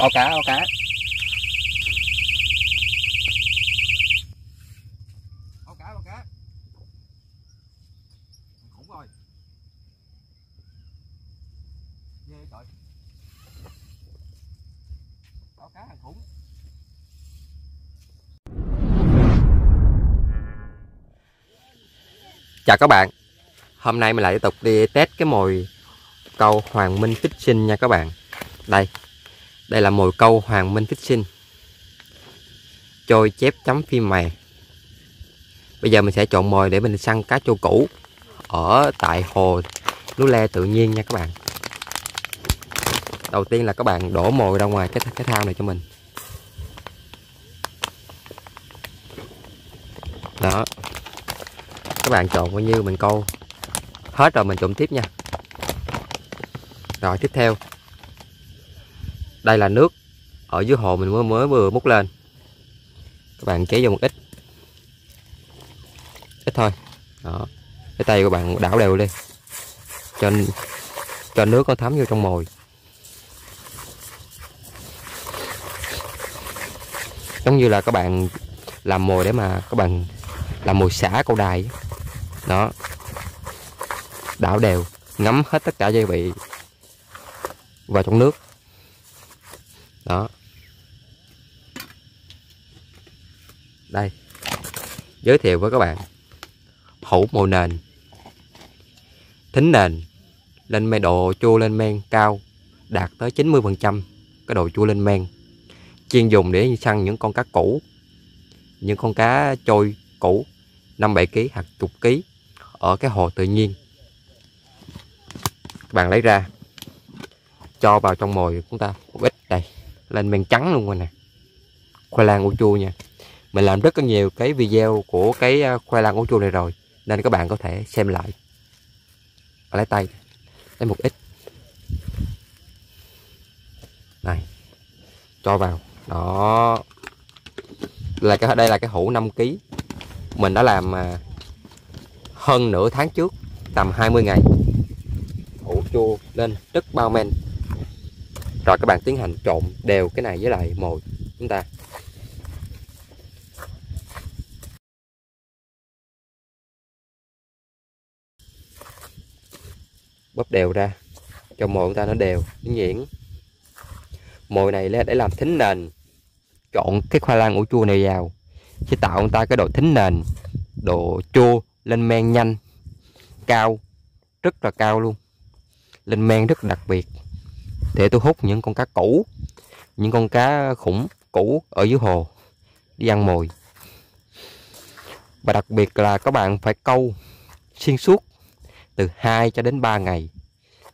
Bao cá. Bao cá. Khủng rồi. Ghê trời. Bao cá hàng khủng. Chào các bạn. Hôm nay mình lại tiếp tục đi test cái mồi câu Hoàng Minh Fishing nha các bạn. Đây là mồi câu Hoàng Minh Fishing trôi chép chấm phim mè. Bây giờ mình sẽ chọn mồi để mình săn cá trôi cũ ở tại hồ Lú Le tự nhiên nha các bạn. Đầu tiên là các bạn đổ mồi ra ngoài cái thao này cho mình. Đó. Các bạn chọn bao nhiêu mình câu hết rồi mình trộn tiếp nha. Rồi tiếp theo. Đây là nước ở dưới hồ mình mới vừa múc lên. Các bạn chế vô một ít. Ít thôi. Đó. Cái tay của bạn đảo đều đi. Cho nước nó thấm vô trong mồi. Giống như là các bạn làm mồi để mà các bạn làm mồi xả câu đài. Đó. Đảo đều, ngấm hết tất cả gia vị vào trong nước. Đó. Đây. Giới thiệu với các bạn. Hũ mồi nền. Thính nền lên men, độ chua lên men cao đạt tới 90%, cái độ chua lên men. Chuyên dùng để săn những con cá cũ. Những con cá trôi cũ 5-7 kg hoặc chục kg ở cái hồ tự nhiên. Các bạn lấy ra cho vào trong mồi của chúng ta một ít đây. Lên men trắng luôn rồi nè. Khoai lang ủ chua nha. Mình làm rất là nhiều cái video của cái khoai lang ủ chua này rồi, nên các bạn có thể xem lại. Và lấy tay lấy một ít này cho vào. Đó là cái, đây là cái hũ 5 kg. Mình đã làm hơn nửa tháng trước, tầm 20 ngày. Hũ chua lên rất bao men. Rồi các bạn tiến hành trộn đều cái này với lại mồi chúng ta. Bóp đều ra cho mồi chúng ta nó đều, nó nhuyễn. Mồi này để làm thính nền. Trộn cái khoai lang ủ chua này vào sẽ tạo chúng ta cái độ thính nền, độ chua lên men nhanh, cao, rất là cao luôn. Lên men rất đặc biệt để thu hút những con cá cũ, những con cá khủng cũ ở dưới hồ đi ăn mồi. Và đặc biệt là các bạn phải câu xuyên suốt từ 2 cho đến 3 ngày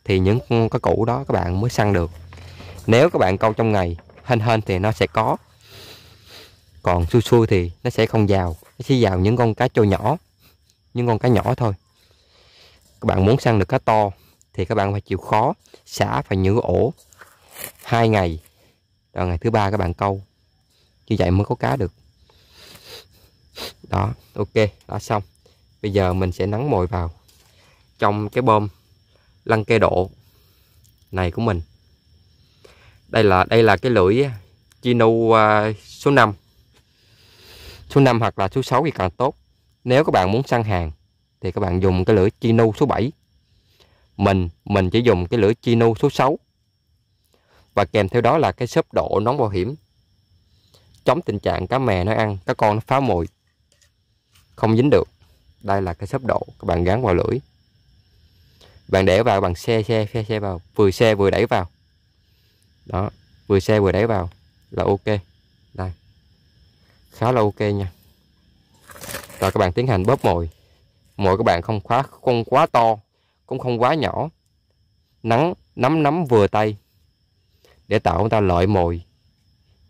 thì những con cá cũ đó các bạn mới săn được. Nếu các bạn câu trong ngày hên thì nó sẽ có, còn xui thì nó sẽ không vào. Nó sẽ vào những con cá trôi nhỏ, những con cá nhỏ thôi. Các bạn muốn săn được cá to thì các bạn phải chịu khó, xả phải nhử ổ 2 ngày, rồi ngày thứ 3 các bạn câu. Như vậy mới có cá được. Đó, ok, đã xong. Bây giờ mình sẽ nắn mồi vào trong cái bơm lăn kê độ này của mình. Đây là cái lưỡi Chino số 5. Số 5 hoặc là số 6 thì càng tốt. Nếu các bạn muốn săn hàng thì các bạn dùng cái lưỡi Chino số 7. Mình chỉ dùng cái lưỡi Chino số 6. Và kèm theo đó là cái xốp độ nón bảo hiểm, chống tình trạng cá mè nó ăn, cá con nó phá mồi, không dính được. Đây là cái xốp độ các bạn gắn vào lưỡi. Bạn để vào, bạn xe vào. Vừa xe vừa đẩy vào. Đó, vừa xe vừa đẩy vào là ok. Đây, khá là ok nha. Rồi các bạn tiến hành bóp mồi. Mồi các bạn không quá to, cũng không quá nhỏ. Nắm vừa tay để tạo chúng ta lợi mồi,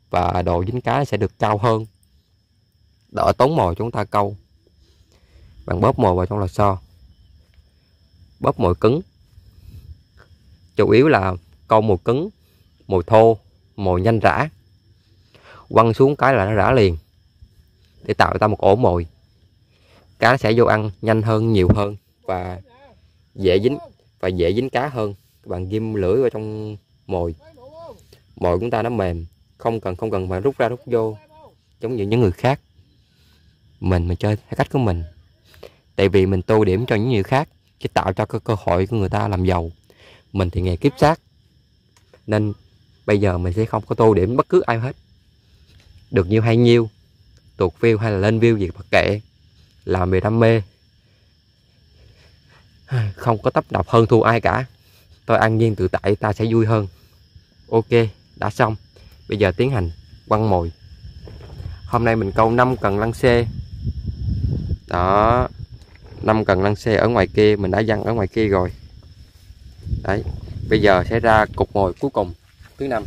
và độ dính cá sẽ được cao hơn, đỡ tốn mồi chúng ta câu. Bạn bóp mồi vào trong lò xo, bóp mồi cứng. Chủ yếu là câu mồi cứng, mồi thô, mồi nhanh rã. Quăng xuống cái là nó rã liền, để tạo ra một ổ mồi. Cá sẽ vô ăn nhanh hơn, nhiều hơn, và dễ dính cá hơn. Các bạn ghim lưỡi vào trong mồi mồi của chúng ta nó mềm, không cần phải rút ra rút vô giống như những người khác. Mình chơi theo cách của mình, tại vì mình tô điểm cho những người khác chứ tạo cho cơ hội của người ta làm giàu. Mình thì nghề kiếp xác, nên bây giờ mình sẽ không có tô điểm bất cứ ai hết, được nhiêu hay nhiêu, tuột view hay là lên view gì bất kể, làm vì đam mê, không có tấp nập hơn thua ai cả. Tôi an nhiên tự tại, ta sẽ vui hơn. Ok, đã xong. Bây giờ tiến hành quăng mồi. Hôm nay mình câu 5 cần lăng xê. Đó, 5 cần lăng xê ở ngoài kia, mình đã văng ở ngoài kia rồi. Đấy, bây giờ sẽ ra cục mồi cuối cùng, thứ 5.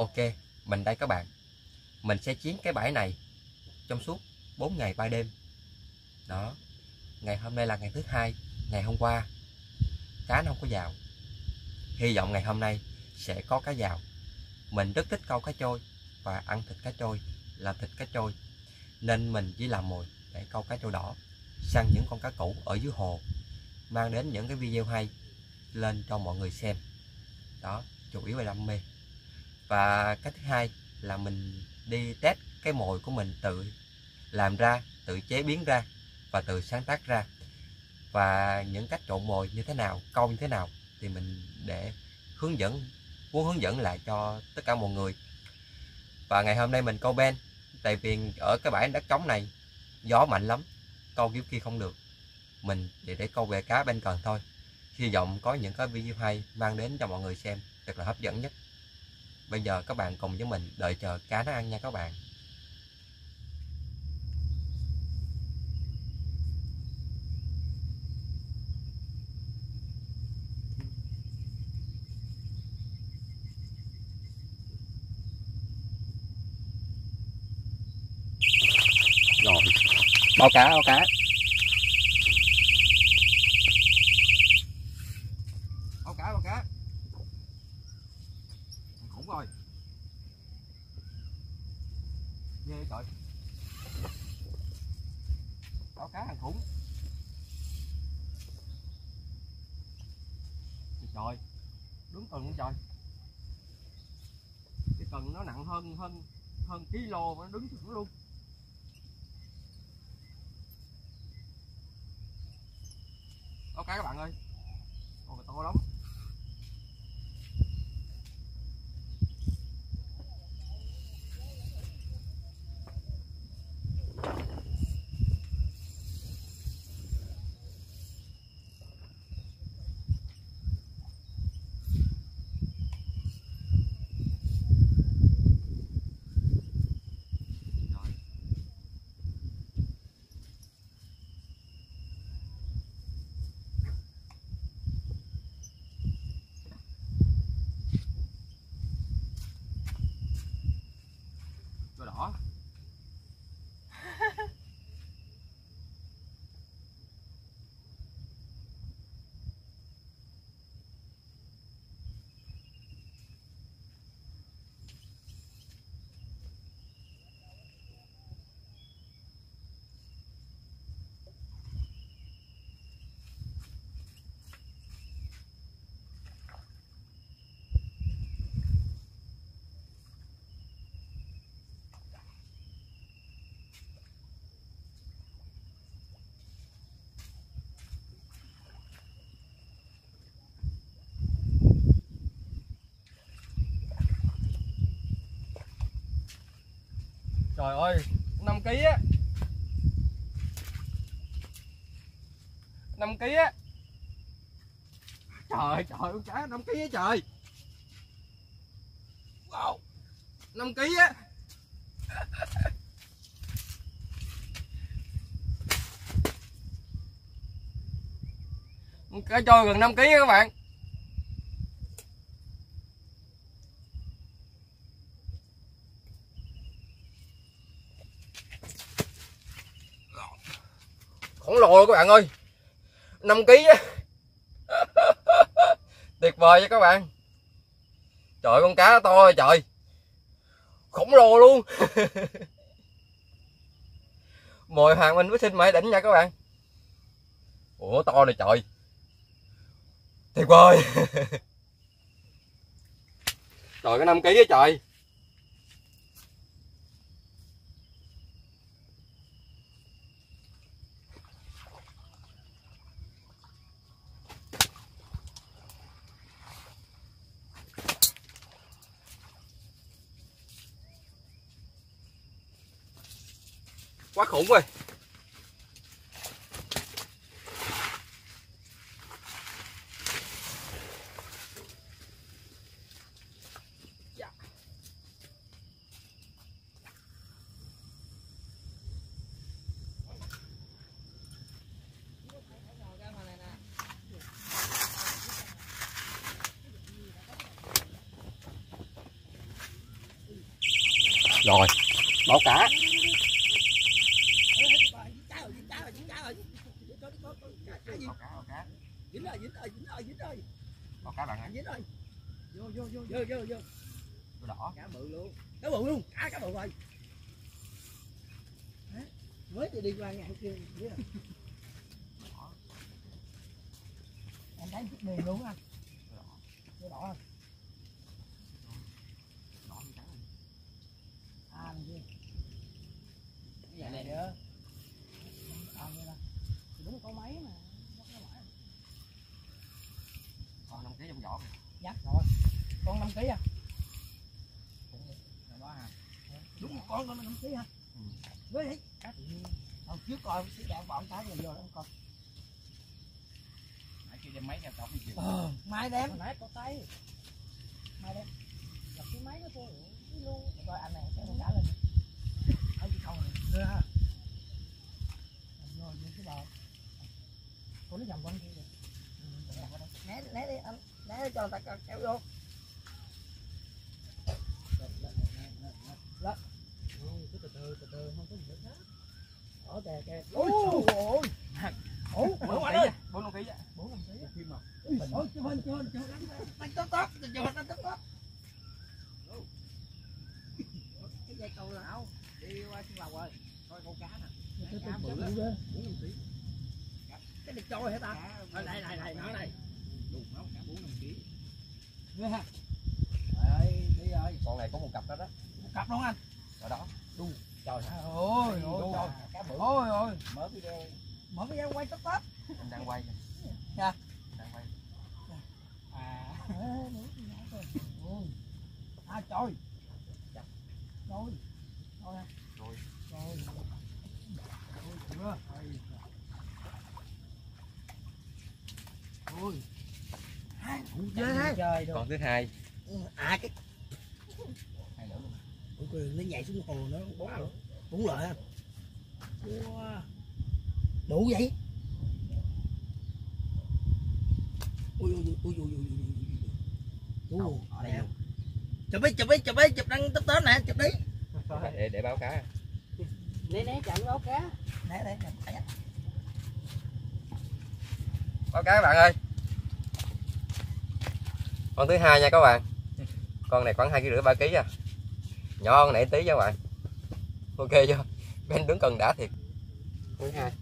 Ok, mình đây các bạn. Mình sẽ chiến cái bãi này trong suốt 4 ngày 3 đêm. Đó. Ngày hôm nay là ngày thứ 2, ngày hôm qua cá nó không có vào. Hy vọng ngày hôm nay sẽ có cá vào. Mình rất thích câu cá trôi và ăn thịt cá trôi, làm thịt cá trôi. Nên mình chỉ làm mồi để câu cá trôi đỏ, săn những con cá cũ ở dưới hồ, mang đến những cái video hay lên cho mọi người xem. Đó, chủ yếu là đam mê. Và cái thứ hai là mình đi test cái mồi của mình, tự làm ra, tự chế biến ra và tự sáng tác ra. Và những cách trộn mồi như thế nào, câu như thế nào thì mình để hướng dẫn, muốn hướng dẫn lại cho tất cả mọi người. Và ngày hôm nay mình câu ben, tại vì ở cái bãi đất trống này gió mạnh lắm, câu kiểu kia không được. Mình để câu về cá bên cần thôi. Hy vọng có những cái video hay mang đến cho mọi người xem thật là hấp dẫn nhất. Bây giờ các bạn cùng với mình đợi chờ cá nó ăn nha các bạn. Rồi, bao cá. Bao cá. Rồi. Ghê trời. Bao cá hàng khủng. Trời, đúng cần luôn trời. Cái cần nó nặng hơn kilo mà nó đứng chuẩn luôn. Bao cá các bạn ơi. Ôi to lắm. Trời ơi, 5 kg á. 5 kg á. Trời ơi, con cá 5 kg á trời. Wow. 5 kg á. Cá trôi gần 5 kg các bạn. khổng lồ luôn các bạn ơi, 5 kg á. Tuyệt vời nha các bạn. Trời, con cá to rồi trời, khổng lồ luôn. Mồi Hoàng Minh Fishing mãi đỉnh nha các bạn. Ủa to này trời, tuyệt vời. Trời, có 5 kg á trời. Quá khủng rồi. Rồi, bỏ cá. Vô. Đỏ. Cá bự luôn. Cá bự luôn. Cá bự rồi. Hả? Mới từ đi qua nhà kia biết rồi. Em thấy chút mềm luôn anh. Đỏ. Đỏ không? Đỏ trắng. À mình kia. Cái này nữa. Đúng có máy mà. Còn 5 kg trong giỏ. Dắt rồi. Con 5 kg à? Đúng một con 5 kg hả? Với đi. Hồi trước coi cái dạng bọn cá mình vô đó con. Nãy kia đem máy ra cọc đi. Mai đem. Nãy có tay. Mai đem. Gặp cái máy nó thôi. Cái luôn. Rồi anh này sẽ con cá lên. Ở cái câu này. Đưa ha. Rồi cái bờ. Con nó dầm con kia kìa. Né đi anh. Né cho người ta kéo vô. Lật. Từ từ không có gì hết. Ở kìa kìa. Ôi trời ơi. Ủa, 4 kg á. 4 kg phim mà. Ôi cho lắm. Tắt. Cái dây câu lão đi qua sông Lầu rồi. Coi câu cá nè. Cá bự á. 4 kg. Cái này trôi hả ta? Ở đây này nó đây. Đùng nó cả 4 kg. Ha. Ơi, đi ơi, con này có một cặp đó đó. Cặp đúng không anh? Rồi đó. Đu. Trời ơi. Ôi cá bự. Ôi. Mở video quay tóc tóc. Anh đang quay. Nha. Đang quay. À. Ôi. À trời. Rồi. Thôi ha. Rồi. Ôi. Hai. Chơi còn thứ hai. À cái nó nhảy xuống hồ nó búng lợi anh. Đủ vậy. Ui. Chụp đi, chụp đăng tấp tớm nè, chụp đi. Để báo cá. Né chặn báo cá. Né báo cá các bạn ơi. Con thứ hai nha các bạn. Con này khoảng 2,5 kg 3 kg à. Nhỏ hơn nãy tí nha các bạn. Ok chưa? Ben đứng cần đã thiệt. Thứ hai.